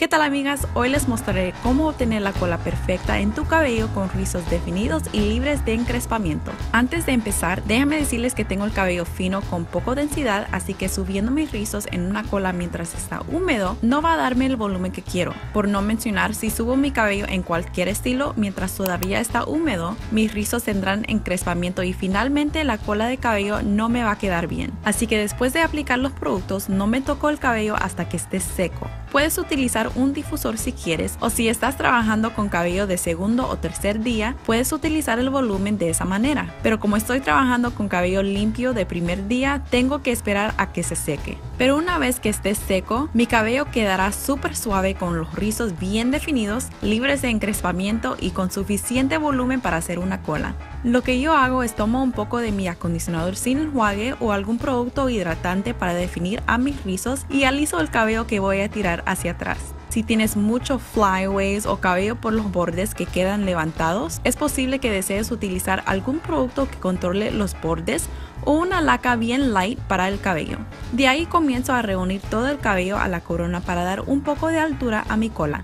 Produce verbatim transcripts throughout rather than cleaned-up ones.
¿Qué tal, amigas? Hoy les mostraré cómo obtener la cola perfecta en tu cabello con rizos definidos y libres de encrespamiento. Antes de empezar, déjame decirles que tengo el cabello fino con poco densidad, así que subiendo mis rizos en una cola mientras está húmedo no va a darme el volumen que quiero. Por no mencionar, si subo mi cabello en cualquier estilo mientras todavía está húmedo, mis rizos tendrán encrespamiento y finalmente la cola de cabello no me va a quedar bien. Así que después de aplicar los productos, no me toco el cabello hasta que esté seco. Puedes utilizar un difusor si quieres, o si estás trabajando con cabello de segundo o tercer día, puedes utilizar el volumen de esa manera. Pero como estoy trabajando con cabello limpio de primer día, tengo que esperar a que se seque. Pero una vez que esté seco, mi cabello quedará súper suave con los rizos bien definidos, libres de encrespamiento y con suficiente volumen para hacer una cola. Lo que yo hago es tomo un poco de mi acondicionador sin enjuague o algún producto hidratante para definir a mis rizos y aliso el cabello que voy a tirar hacia atrás. Si tienes muchos flyaways o cabello por los bordes que quedan levantados, es posible que desees utilizar algún producto que controle los bordes o una laca bien light para el cabello. De ahí comienzo a reunir todo el cabello a la corona para dar un poco de altura a mi cola.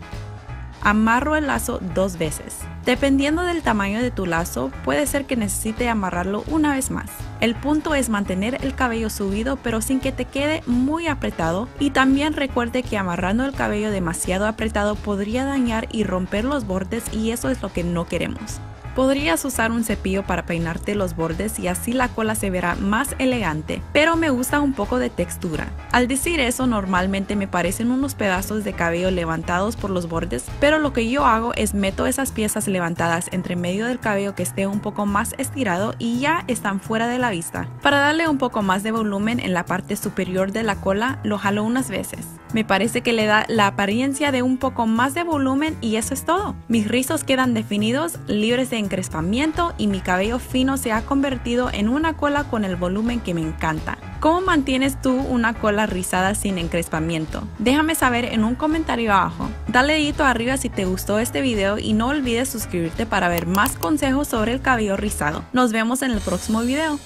Amarro el lazo dos veces. Dependiendo del tamaño de tu lazo, puede ser que necesite amarrarlo una vez más. El punto es mantener el cabello subido pero sin que te quede muy apretado, y también recuerde que amarrando el cabello demasiado apretado podría dañar y romper los bordes, y eso es lo que no queremos. Podrías usar un cepillo para peinarte los bordes y así la cola se verá más elegante, pero me gusta un poco de textura. Al decir eso, normalmente me parecen unos pedazos de cabello levantados por los bordes, pero lo que yo hago es meto esas piezas levantadas entre medio del cabello que esté un poco más estirado y ya están fuera de la vista. Para darle un poco más de volumen en la parte superior de la cola, lo jalo unas veces. Me parece que le da la apariencia de un poco más de volumen, y eso es todo. Mis rizos quedan definidos, libres de encrespamiento, y mi cabello fino se ha convertido en una cola con el volumen que me encanta. ¿Cómo mantienes tú una cola rizada sin encrespamiento? Déjame saber en un comentario abajo. Dale dedito arriba si te gustó este video y no olvides suscribirte para ver más consejos sobre el cabello rizado. Nos vemos en el próximo video.